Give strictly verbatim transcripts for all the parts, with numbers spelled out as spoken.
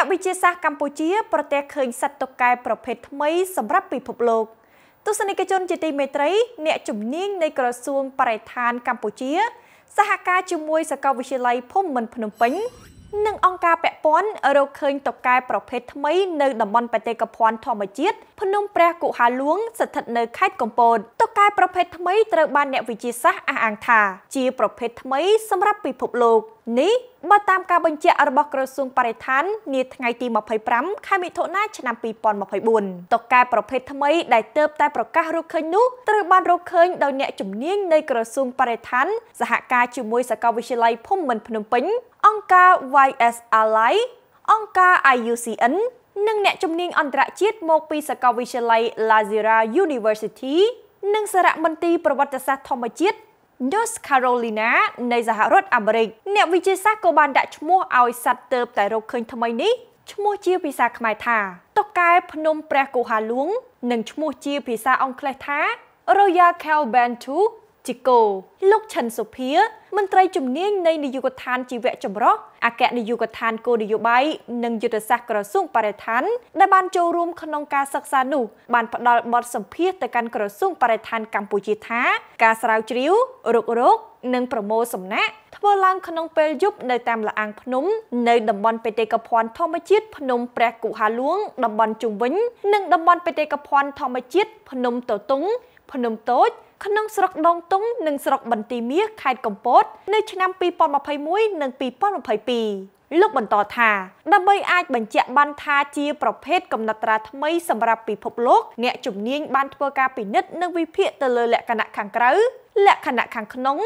អ្នក វិទ្យាសាស្ត្រ កម្ពុជា ប្រទះឃើញ សត្វតុកែ ប្រភេទ ថ្មី សម្រាប់ ពិភពលោក ទស្សនិកជន ជាទីមេត្រី អ្នក ជំនាញ នៃ ក្រសួង បរិស្ថាន កម្ពុជា សហការ ជាមួយ សាកលវិទ្យាល័យ ភូមិន្ទ ភ្នំពេញ និង អង្គការ ពាក់ព័ន្ធ រកឃើញ តុកែ ប្រភេទ ថ្មី នៅ តំបន់បេតិកភណ្ឌ ធម្មជាតិ ភ្នំព្រះគុហាលួង ស្ថិត នៅ ខេត្ត កំពត តុកែ ប្រភេទ ថ្មី ត្រូវ បាន អ្នក វិទ្យាសាស្ត្រ អះអាង ថា ជា ប្រភេទ ថ្មី សម្រាប់ ពិភពលោក នេះបើតាមការបញ្ជាក់របស់ក្រសួងបរិស្ថាននាថ្ងៃទីម្ភៃប្រាំខែមិថុនាឆ្នាំពីរពាន់ម្ភៃបួនតុកែប្រភេទថ្មីដែលទើបតែប្រកាសរកឃើញនោះត្រូវបានរកឃើញដោយអ្នកជំនាញនៃក្រសួងបរិស្ថានសហការជាមួយសាកលវិទ្យាល័យភូមិន្ទភ្នំពេញអង្គការ វ៉ៃ អេស Ally អង្គការ អាយ យូ ซี เอ็น និងអ្នកជំនាញអន្តរជាតិមកពីសាកលវិទ្យាល័យ Lazira University និងសារមន្ទីរប្រវត្តិសាស្ត្រធម្មជាតិNorth Carolina នៃសហរដ្ឋអាមេរិកអ្នកវិទ្យាសាស្ត្រក៏បានដាក់ឈ្មោះឲ្យសត្វទើបតែរកឃើញថ្មីនេះឈ្មោះជាភាសាខ្មែរថាតុកែភ្នំព្រះគុហាលួងនិងឈ្មោះជាភាសាអង់គ្លេសថា Royal Calbantu Tico លោកឈិនសុភាមន្ត្រីជំនាញនៃនាយកដ្ឋានជីវៈចម្រុះអគ្គនាយកដ្ឋានគោលនយោបាយនិងយុទ្ធសាស្ត្រក្រសួងបរិស្ថានដែលបានចូលរួមក្នុងការសិក្សានោះបានផ្ដល់បទសម្ភាសន៍ទៅកាន់ក្រសួងបរិស្ថានកម្ពុជាថាការស្រាវជ្រាវរុករកនិងប្រមូលសំណាក់ធ្វើឡើងក្នុងពេលយប់នៅតាមលអាងភ្នំនៅតំបន់បេតិកភណ្ឌធម្មជាតិភ្នំព្រះគុហាលួងតំបន់ជុំវិញនិងតំបន់បេតិកភណ្ឌធម្មជាតិភ្នំទទុងភ្នំតូចក្នុងស្រុកដងទុងនិងស្រុកបន្ទាយមាសខេត្តកំពតនៅឆ្នាំពីរពាន់ម្ភៃមួយនិងពីរពាន់ម្ភៃពីរលោកបន្តថាដើម្បីអាចបញ្ជាក់បានថាជាប្រភេទកំណត់ត្រាថ្មីសម្រាប់ពិភពលោកអ្នកជំនាញបានធ្វើការពិនិត្យនិងវិភាគទៅលើលក្ខណៈខាងក្រៅលក្ខណៈខាងក្នុង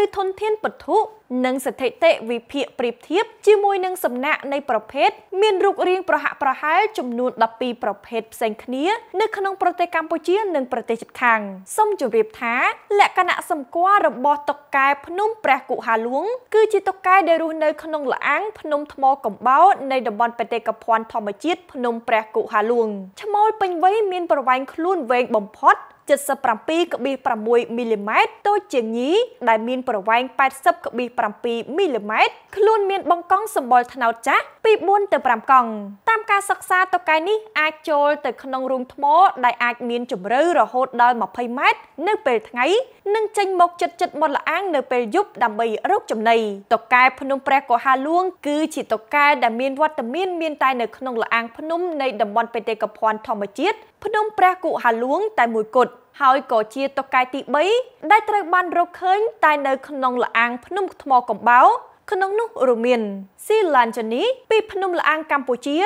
ឬធនធានវត្ថុនិងស្ថិតិវិភាគប្រៀបធៀបជាមួយនឹងសំណាក់នៃប្រភេទមានរូបរាងប្រហាក់ប្រហែលចំនួនដប់ពីរប្រភេទផ្សេងគ្នានៅក្នុងប្រទេសកម្ពុជានិងប្រទេសជិតខាងសូមជម្រាបថាលក្ខណៈសម្គាល់របស់តុកែភ្នំព្រះគុហាលួងគឺជាតុកែដែលរស់នៅក្នុងលអាងភ្នំថ្មកំបោរនៃតំបន់បេតិកភណ្ឌធម្មជាតិភ្នំព្រះគុហាលួងឆ្មោលពេញវ័យមានប្រវែងខ្លួនវែងបំផុត칠십칠 점 육 밀리미터 តូចជាងញីដែលមានប្រវែង แปดสิบเจ็ดจุดเจ็ดมิลลิเมตร ខ្លួនមានបង្គង់សម្បុរថ្នោតចាស់ពីbốnទៅប្រាំកង់តាមការសិក្សាតុកែនេះអាចចូលទៅក្នុងរូងថ្មដែលអាចមានជម្រៅរហូតដល់ម្ភៃម៉ែត្រនៅពេលថ្ងៃនិងចេញមកជិតជិតមាត់ល្អាងនៅពេលយប់ដើម្បីរកចំណីតុកែភ្នំព្រះគុហាលួងគឺជាតុកែដែលមានវត្តមានមានតែនៅក្នុងល្អាងភ្នំនៃតំបន់បេតិកភណ្ឌធម្មជាតិភ្នំព្រះគុហាលួងតែមួយគត់ហើយក៏ជាតុកែទីបីដែលត្រូវបានរកឃើញតែនៅក្នុងល្អាងភ្នំថ្មកំបោរក្នុងនោះរួមមានស៊ីឡានជនីពីភ្នំល្អាងកម្ពុជា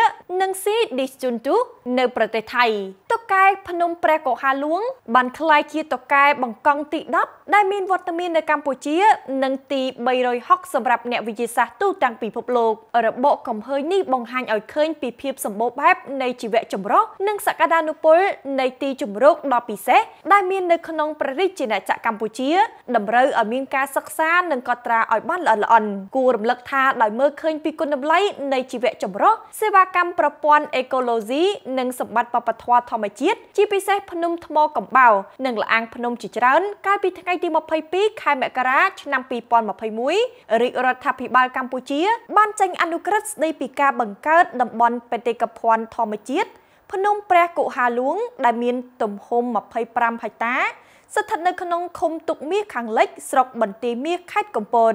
និងស៊ីឌីសជុនទូនៅប្រទេសថៃតុកែភ្នំព្រះគុហាលួងបានក្លាយជាតុកែបង្កង់ទីដប់ដែលមានវត្តមាននៅកម្ពុជានិងទីបីរយហកសម្រាប់អ្នកវិទ្យាសាស្ត្រទូទាំងពិភពលោករបបកំហើញនេះបង្ហាញឲ្យឃើញពីភាពសម្បូរបែបនៃជីវៈចម្រុះនិងសក្តានុពលនៃទីជម្រកដ៏ពិសេសដែលមាននៅក្នុងព្រះរាជាណាចក្រកម្ពុជាតម្រូវឲ្យមានការសិក្សានិងកត់ត្រាឲ្យបានល្អិតល្អន់គួររំលឹកថាដោយមើលឃើញពីគុណតម្លៃនៃជីវៈចម្រុះសេវាកម្មប្រព័ន្ធអេកូឡូស៊ីនិងសម្បត្តិបព្វធម៌ធម្មជាតិជាពិសេសភ្នំថ្មកំបោរនិងល្អាងភ្នំជាច្រើនកាលពីថ្ងៃទីម្ភៃពីរខែមករាឆ្នាំពីរពាន់ម្ភៃមួយរាជរដ្ឋាភិបាលកម្ពុជាបានចេញអនុក្រឹត្យស្តីពីការបង្កើតតំបន់បេតិកភណ្ឌធម្មជាតិភ្នំព្រះគុហាលួងដែលមានទំហំម្ភៃប្រាំហិកតាស្ថិតនៅក្នុងឃុំទុកមាសខាងលិចស្រុកបន្ទាយមាសខេត្តកំពត